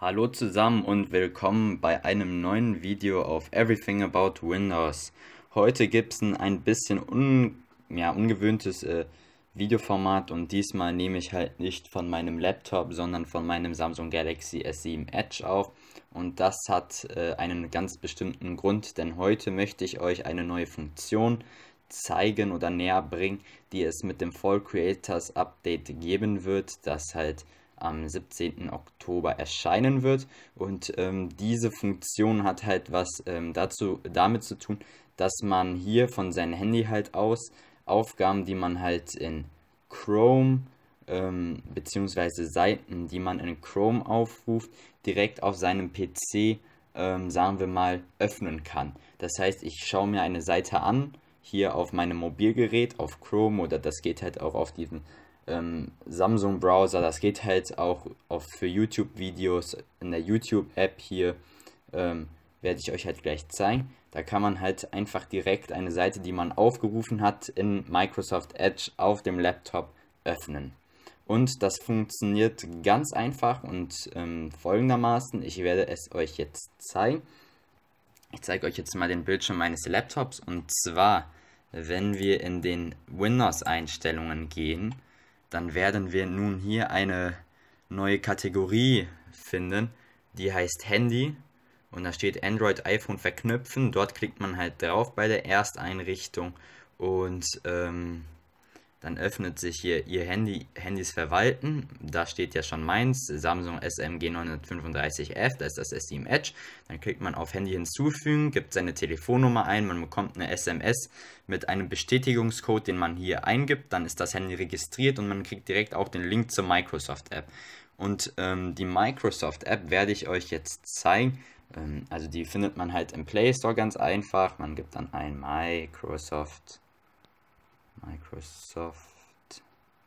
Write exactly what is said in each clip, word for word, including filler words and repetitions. Hallo zusammen und willkommen bei einem neuen Video auf Everything About Windows. Heute gibt es ein, ein bisschen un, ja, ungewöhntes äh, Videoformat und diesmal nehme ich halt nicht von meinem Laptop, sondern von meinem Samsung Galaxy S sieben Edge auf. Und das hat äh, einen ganz bestimmten Grund, denn heute möchte ich euch eine neue Funktion zeigen oder näher bringen, die es mit dem Fall Creators Update geben wird, das halt am siebzehnten Oktober erscheinen wird. Und ähm, diese Funktion hat halt was ähm, dazu, damit zu tun, dass man hier von seinem Handy halt aus Aufgaben, die man halt in Chrome ähm, beziehungsweise Seiten, die man in Chrome aufruft, direkt auf seinem P C, ähm, sagen wir mal, öffnen kann. Das heißt, ich schaue mir eine Seite an, hier auf meinem Mobilgerät, auf Chrome, oder das geht halt auch auf diesen Ähm, Samsung Browser, das geht halt auch, auch für YouTube Videos in der YouTube App hier, ähm, werde ich euch halt gleich zeigen. Da kann man halt einfach direkt eine Seite, die man aufgerufen hat, in Microsoft Edge auf dem Laptop öffnen. Und das funktioniert ganz einfach und ähm, folgendermaßen, ich werde es euch jetzt zeigen. Ich zeige euch jetzt mal den Bildschirm meines Laptops, und zwar, wenn wir in den Windows-Einstellungen gehen, dann werden wir nun hier eine neue Kategorie finden, die heißt Handy, und da steht Android, iPhone verknüpfen. Dort klickt man halt drauf bei der Ersteinrichtung und ähm, dann öffnet sich hier ihr Handy, Handys verwalten. Da steht ja schon meins, Samsung S M G neun drei fünf F, da ist das S sieben Edge. Dann klickt man auf Handy hinzufügen, gibt seine Telefonnummer ein, man bekommt eine S M S mit einem Bestätigungscode, den man hier eingibt. Dann ist das Handy registriert und man kriegt direkt auch den Link zur Microsoft App. Und ähm, die Microsoft App werde ich euch jetzt zeigen. Ähm, also die findet man halt im Play Store ganz einfach. Man gibt dann ein Microsoft Microsoft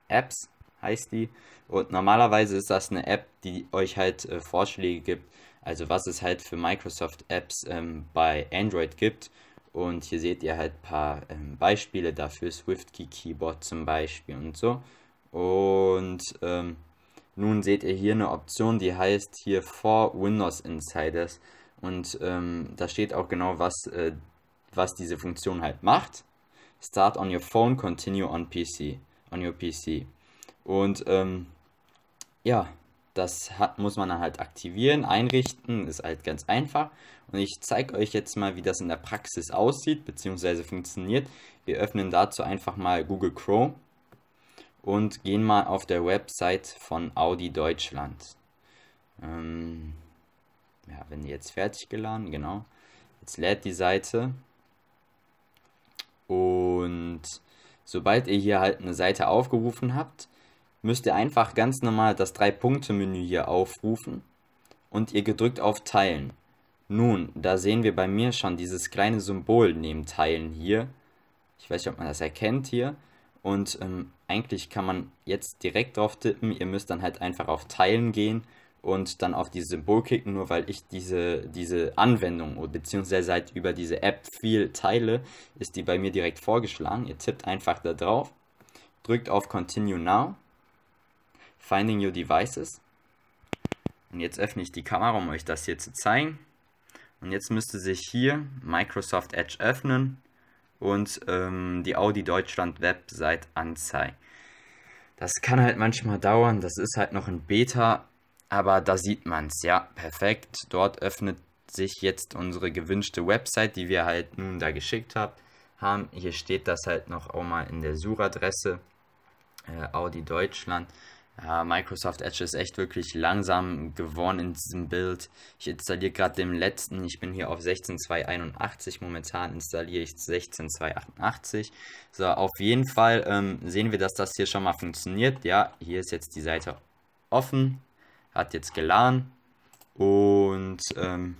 Apps heißt die, und normalerweise ist das eine App, die euch halt äh, Vorschläge gibt, also was es halt für Microsoft Apps ähm, bei Android gibt, und hier seht ihr halt ein paar ähm, Beispiele dafür, SwiftKey Keyboard zum Beispiel und so. Und ähm, nun seht ihr hier eine Option, die heißt hier For Windows Insiders, und ähm, da steht auch genau, was, äh, was diese Funktion halt macht. Start on your phone, continue on P C, on your P C. Und ähm, ja, das hat, muss man dann halt aktivieren, einrichten, ist halt ganz einfach. Und ich zeige euch jetzt mal, wie das in der Praxis aussieht, beziehungsweise funktioniert. Wir öffnen dazu einfach mal Google Chrome und gehen mal auf der Website von Audi Deutschland. Ähm, ja, wenn die jetzt fertig geladen, genau. Jetzt lädt die Seite. Und sobald ihr hier halt eine Seite aufgerufen habt, müsst ihr einfach ganz normal das drei Punkte Menü hier aufrufen und ihr gedrückt auf Teilen. Nun, da sehen wir bei mir schon dieses kleine Symbol neben Teilen hier. Ich weiß nicht, ob man das erkennt hier. Und ähm, eigentlich kann man jetzt direkt drauf tippen. Ihr müsst dann halt einfach auf Teilen gehen und dann auf dieses Symbol klicken, nur weil ich diese, diese Anwendung beziehungsweise halt über diese App viel teile, ist die bei mir direkt vorgeschlagen. Ihr tippt einfach da drauf, drückt auf Continue Now, Finding Your Devices, und jetzt öffne ich die Kamera, um euch das hier zu zeigen, und jetzt müsste sich hier Microsoft Edge öffnen und ähm, die Audi Deutschland Website anzeigen. Das kann halt manchmal dauern, das ist halt noch in Beta. Aber da sieht man es, ja, perfekt. Dort öffnet sich jetzt unsere gewünschte Website, die wir halt nun da geschickt haben. Hier steht das halt noch auch mal in der Suchadresse, äh, Audi Deutschland. Ja, Microsoft Edge ist echt wirklich langsam geworden in diesem Bild. Ich installiere gerade den letzten, ich bin hier auf sechzehn Punkt zwei einundachtzig, momentan installiere ich sechzehn Punkt zwei achtundachtzig. So, auf jeden Fall ähm, sehen wir, dass das hier schon mal funktioniert. Ja, hier ist jetzt die Seite offen. Hat jetzt geladen, und ähm,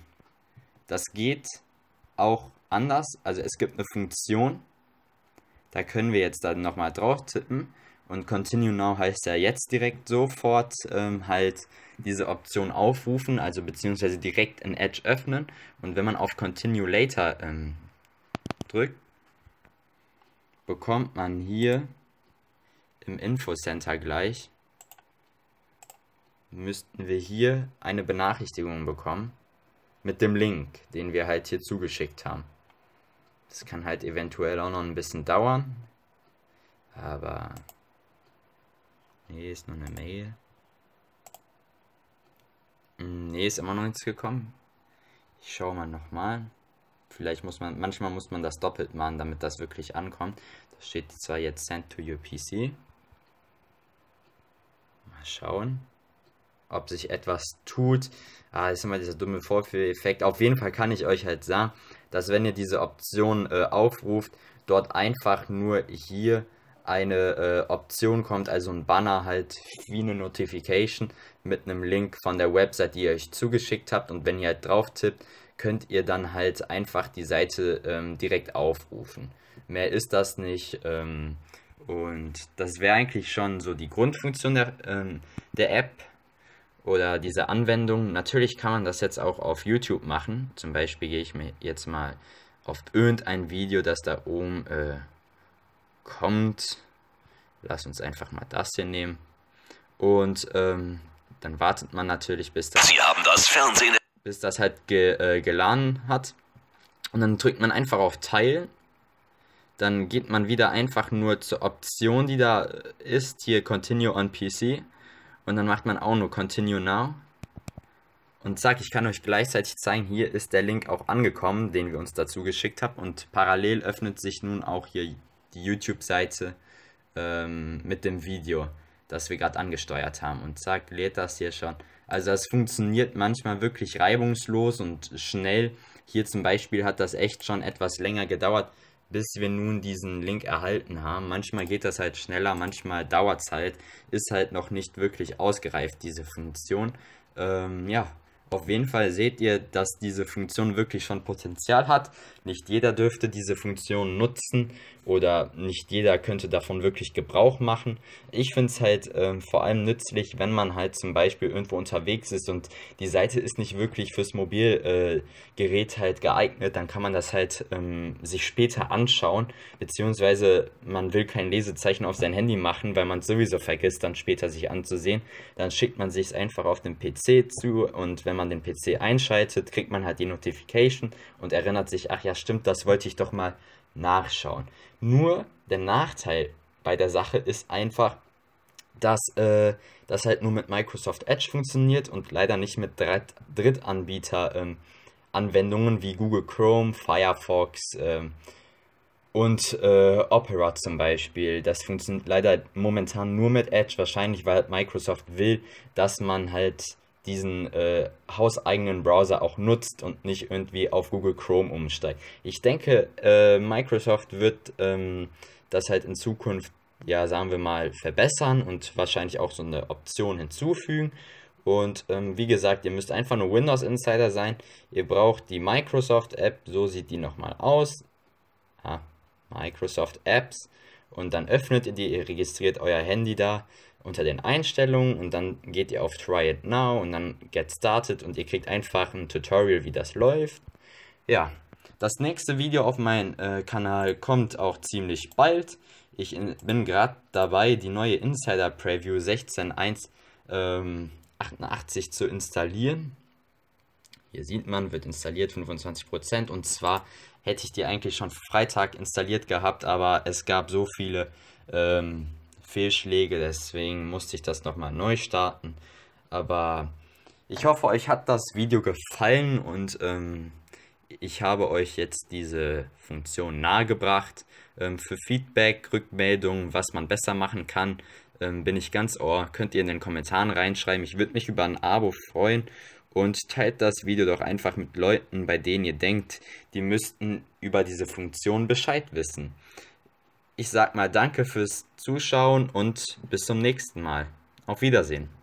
das geht auch anders, also es gibt eine Funktion, da können wir jetzt dann nochmal drauf tippen, und Continue Now heißt ja jetzt direkt sofort ähm, halt diese Option aufrufen, also beziehungsweise direkt in Edge öffnen, und wenn man auf Continue Later ähm, drückt, bekommt man hier im Infocenter gleich müssten wir hier eine Benachrichtigung bekommen mit dem Link, den wir halt hier zugeschickt haben. Das kann halt eventuell auch noch ein bisschen dauern, aber nee, ist nur eine Mail. Nee, ist immer noch nichts gekommen. Ich schaue mal nochmal. Vielleicht muss man, manchmal muss man das doppelt machen, damit das wirklich ankommt. Da steht zwar jetzt Send to your P C. Mal schauen, ob sich etwas tut. Ah, ist immer dieser dumme Vorführeffekt. Auf jeden Fall kann ich euch halt sagen, dass wenn ihr diese Option äh, aufruft, dort einfach nur hier eine äh, Option kommt, also ein Banner halt wie eine Notification mit einem Link von der Website, die ihr euch zugeschickt habt, und wenn ihr halt drauf tippt, könnt ihr dann halt einfach die Seite ähm, direkt aufrufen. Mehr ist das nicht, ähm, und das wäre eigentlich schon so die Grundfunktion der, ähm, der App oder dieser Anwendung. Natürlich kann man das jetzt auch auf YouTube machen. Zum Beispiel gehe ich mir jetzt mal auf irgendein Video, das da oben äh, kommt. Lass uns einfach mal das hier nehmen. Und ähm, dann wartet man natürlich, bis das, Sie haben das Fernsehen, bis das halt ge, äh, geladen hat. Und dann drückt man einfach auf Teilen. Dann geht man wieder einfach nur zur Option, die da ist. Hier Continue on P C. Und dann macht man auch nur Continue Now. Und zack, ich kann euch gleichzeitig zeigen, hier ist der Link auch angekommen, den wir uns dazu geschickt haben. Und parallel öffnet sich nun auch hier die YouTube-Seite ähm, mit dem Video, das wir gerade angesteuert haben. Und zack, lädt das hier schon. Also das funktioniert manchmal wirklich reibungslos und schnell. Hier zum Beispiel hat das echt schon etwas länger gedauert, bis wir nun diesen Link erhalten haben. Manchmal geht das halt schneller, manchmal dauert es halt. Ist halt noch nicht wirklich ausgereift, diese Funktion. Ähm, ja, auf jeden Fall seht ihr, dass diese Funktion wirklich schon Potenzial hat. Nicht jeder dürfte diese Funktion nutzen oder nicht jeder könnte davon wirklich Gebrauch machen. Ich finde es halt ähm, vor allem nützlich, wenn man halt zum Beispiel irgendwo unterwegs ist und die Seite ist nicht wirklich fürs Mobilgerät äh, halt geeignet, dann kann man das halt ähm, sich später anschauen, beziehungsweise man will kein Lesezeichen auf sein Handy machen, weil man es sowieso vergisst, dann später sich anzusehen. Dann schickt man sich es einfach auf den P C zu, und wenn man den P C einschaltet, kriegt man halt die Notification und erinnert sich, ach ja stimmt, das wollte ich doch mal nachschauen. Nur der Nachteil bei der Sache ist einfach, dass äh, das halt nur mit Microsoft Edge funktioniert und leider nicht mit Dritt Drittanbieter-Anwendungen ähm, wie Google Chrome, Firefox ähm, und äh, Opera zum Beispiel. Das funktioniert leider momentan nur mit Edge, wahrscheinlich weil halt Microsoft will, dass man halt diesen äh, hauseigenen Browser auch nutzt und nicht irgendwie auf Google Chrome umsteigt. Ich denke, äh, Microsoft wird ähm, das halt in Zukunft, ja, sagen wir mal, verbessern und wahrscheinlich auch so eine Option hinzufügen. Und ähm, wie gesagt, ihr müsst einfach nur Windows Insider sein. Ihr braucht die Microsoft App, so sieht die nochmal aus. Ah, Microsoft Apps. Und dann öffnet ihr die, ihr registriert euer Handy da unter den Einstellungen und dann geht ihr auf Try It Now und dann Get Started und ihr kriegt einfach ein Tutorial, wie das läuft. Ja, das nächste Video auf meinem äh, Kanal kommt auch ziemlich bald. Ich in, bin gerade dabei, die neue Insider Preview sechzehn Punkt eins ähm, achtundachtzig zu installieren. Hier sieht man, wird installiert, fünfundzwanzig Prozent, und zwar hätte ich die eigentlich schon Freitag installiert gehabt, aber es gab so viele ähm, Fehlschläge, deswegen musste ich das nochmal neu starten. Aber ich hoffe, euch hat das Video gefallen und ähm, ich habe euch jetzt diese Funktion nahegebracht. Ähm, für Feedback, Rückmeldungen, was man besser machen kann, ähm, bin ich ganz ohr. Könnt ihr in den Kommentaren reinschreiben. Ich würde mich über ein Abo freuen. Und teilt das Video doch einfach mit Leuten, bei denen ihr denkt, die müssten über diese Funktion Bescheid wissen. Ich sag mal danke fürs Zuschauen und bis zum nächsten Mal. Auf Wiedersehen.